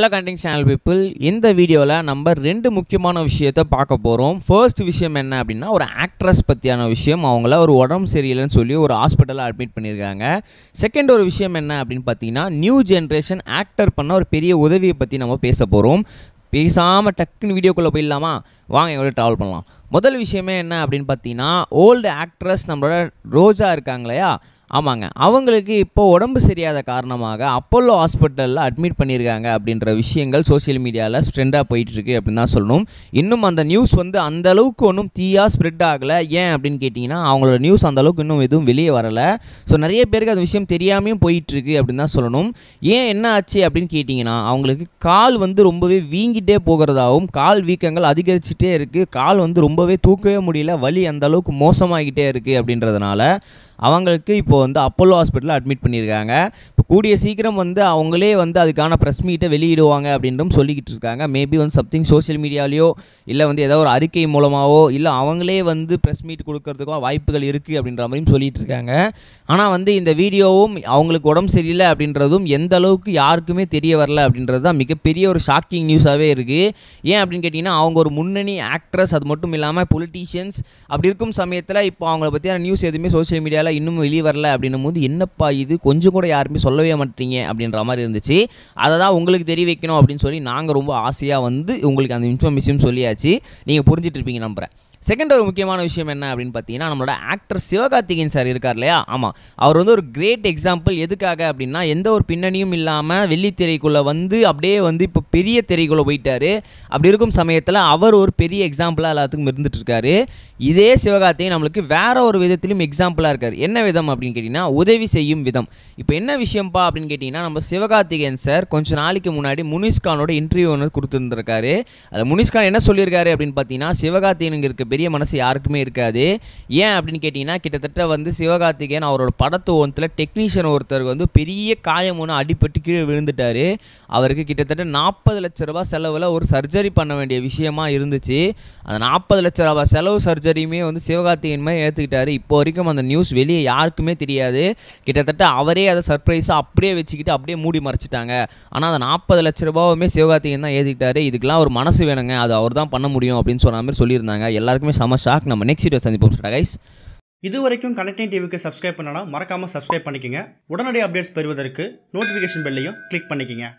Hello Counting Channel people, in the video la number rendu mukkiyamaana vishayatha paaka porom. First vishayam enna appadina or actress pathiyana vishayam, avangala or udambu seriyala nu solli or hospital admit panniranga. Second or vishayam enna appdin pathina new generation actor panna or periya udaviya pathi nama pesa porom. பேசாம டக்குன்னு வீடியோக்குள்ள போயிடலாமா? வாங்க எங்களோட travel பண்ணலாம். முதல் விஷயமே என்ன அப்படின்னு பார்த்தீங்கன்னா, ஓல்டு ஆக்ட்ரஸ் நம்மளோட ரோஜா இருக்காங்களையா, ஆமாங்க, அவங்களுக்கு இப்போ உடம்பு சரியாத காரணமாக அப்போலோ ஹாஸ்பிட்டலில் அட்மிட் பண்ணியிருக்காங்க அப்படின்ற விஷயங்கள் சோஷியல் மீடியாவில் ஸ்ட்ரெண்டாக போயிட்டுருக்கு அப்படின்னு தான் சொல்லணும். இன்னும் அந்த நியூஸ் வந்து அந்தளவுக்கு ஒன்றும் தீயாக ஸ்ப்ரெட் ஆகலை. ஏன் அப்படின்னு கேட்டிங்கன்னா, அவங்களோட நியூஸ் அந்தளவுக்கு இன்னும் எதுவும் வெளியே வரலை. ஸோ நிறைய பேருக்கு அந்த விஷயம் தெரியாமையும் போயிட்டுருக்கு அப்படின்னு தான் சொல்லணும். ஏன் என்ன ஆச்சு அப்படின்னு கேட்டிங்கன்னா, அவங்களுக்கு கால் வந்து ரொம்பவே வீங்கிட்டே போகிறதாகவும், கால் வீக்கங்கள் அதிகரிச்சுட்டே இருக்குது, கால் வந்து ரொம்பவே தூக்கவே முடியல, வலி அந்தளவுக்கு மோசமாகிட்டே இருக்குது அப்படின்றதுனால அவங்களுக்கு இப்போ வந்து அப்போலோ ஹாஸ்பிட்டலில் அட்மிட் பண்ணியிருக்காங்க. இப்போ கூடிய சீக்கிரம் வந்து அவங்களே வந்து அதுக்கான ப்ரெஸ் மீட்டை வெளியிடுவாங்க அப்படின்றும் சொல்லிக்கிட்டு இருக்காங்க. மேபி வந்து சம்திங் சோஷியல் மீடியாலேயோ இல்லை வந்து ஏதோ ஒரு அறிக்கை மூலமாகவோ இல்லை அவங்களே வந்து ப்ரெஸ் மீட் கொடுக்கறதுக்கோ வாய்ப்புகள் இருக்குது அப்படின்ற மாதிரியும் சொல்லிகிட்டு இருக்காங்க. ஆனால் வந்து இந்த வீடியோவும் அவங்களுக்கு உடம்பு சரியில்லை அப்படின்றதும் எந்த அளவுக்கு யாருக்குமே தெரிய வரல அப்படின்றது தான் மிகப்பெரிய ஒரு ஷாக்கிங் நியூஸாகவே இருக்குது. ஏன் அப்படின்னு கேட்டிங்கன்னா, அவங்க ஒரு முன்னணி ஆக்ட்ரஸ், அது மட்டும் இல்லாமல் பொலிட்டீஷியன்ஸ், அப்படி இருக்கும் சமயத்தில் இப்போ அவங்கள பற்றியான நியூஸ் எதுவுமே சோஷியல் மீடியாவில் இன்னும் வெளியே வரல அப்படின்னும் போது என்னப்பா இது கொஞ்சம் கூட யாருமே சொல்லவே மாட்டீங்க அப்படின்ற மாதிரி இருந்துச்சு. அதை தான் உங்களுக்கு தெரிய வைக்கணும் அப்படின்னு சொல்லி நாங்கள் ரொம்ப ஆசையாக வந்து உங்களுக்கு அந்த இன்ஃபர்மேஷன் சொல்லியாச்சு. நீங்கள் புரிஞ்சிட்டு இருப்பீங்க நம்புகிறேன். செகண்ட் ஒரு முக்கியமான விஷயம் என்ன அப்படின்னு பார்த்தீங்கன்னா, நம்மளோட ஆக்டர் சிவகார்த்திகேயன் சார் இருக்கார் இல்லையா, ஆமாம், அவர் வந்து ஒரு கிரேட் எக்ஸாம்பிள். எதுக்காக அப்படின்னா, எந்த ஒரு பின்னணியும் இல்லாமல் வெள்ளித்திரைக்குள்ளே வந்து அப்படியே வந்து இப்போ பெரிய திரைக்குள்ளே போயிட்டார். அப்படி இருக்கும் சமயத்தில் அவர் ஒரு பெரிய எக்ஸாம்பிளாக எல்லாத்துக்கும் இருந்துகிட்ருக்காரு. இதே சிவகார்த்திகேயன் நம்மளுக்கு வேறு ஒரு விதத்திலும் எக்ஸாம்பிளாக இருக்கார். என்ன விதம் அப்படின்னு கேட்டிங்கன்னா, உதவி செய்யும் விதம். இப்போ என்ன விஷயம்ப்பா அப்படின்னு கேட்டிங்கன்னா, நம்ம சிவகார்த்திகேயன் சார் கொஞ்சம் நாளைக்கு முன்னாடி முனிஷ்கானோட இன்டர்வியூ ஒன்று கொடுத்துருந்துருக்காரு. அதில் முனிஷ்கான் என்ன சொல்லியிருக்காரு அப்படின்னு பார்த்தீங்கன்னா, சிவகார்த்திகேயனுக்கு இருக்க பெரிய மனசு யாருக்குமே இருக்காது. ஏன் அப்படின்னு கேட்டிங்கன்னா, கிட்டத்தட்ட வந்து சிவகார்த்திகேயன் அவரோட படத்து ஓரத்தில் டெக்னீஷியன் ஒருத்தர் வந்து பெரிய காயம் ஒன்று அடிபட்டு கீழே விழுந்துட்டார். அவருக்கு கிட்டத்தட்ட 40 லட்ச ரூபா செலவில் ஒரு சர்ஜரி பண்ண வேண்டிய விஷயமா இருந்துச்சு. அந்த 40 லட்ச ரூபா செலவு சர்ஜரியுமே வந்து சிவகார்த்திகேயன் மாதிரி ஏற்றுக்கிட்டாரு. இப்போ வரைக்கும் அந்த நியூஸ் வெளியே யாருக்குமே தெரியாது. கிட்டத்தட்ட அவரே அதை சர்ப்ரைஸாக அப்படியே வச்சுக்கிட்டு அப்படியே மூடி மறைச்சிட்டாங்க. ஆனால் அந்த 40 லட்ச ரூபாவுமே சிவகார்த்திகேயன் தான் ஏற்றுக்கிட்டாரு. இதுக்கெல்லாம் ஒரு மனசு வேணுங்க, அது அவர் தான் பண்ண முடியும் அப்படின்னு சொன்ன மாதிரி சொல்லியிருந்தாங்க. எல்லாரும் செம ஷாக். நம்ம நெக்ஸ்ட் வீடியோ சந்திப்போம் கைஸ். இது வரைக்கும் கனெக்டிங் டிவிக்கு சப்ஸ்கிரைப் பண்ணனா மறக்காம சப்ஸ்கிரைப் பண்ணிக்கங்க. உடனடி அப்டேட்ஸ் பெறுவதற்கு நோட்டிஃபிகேஷன் பெல்லையும் கிளிக் பண்ணிக்கங்க.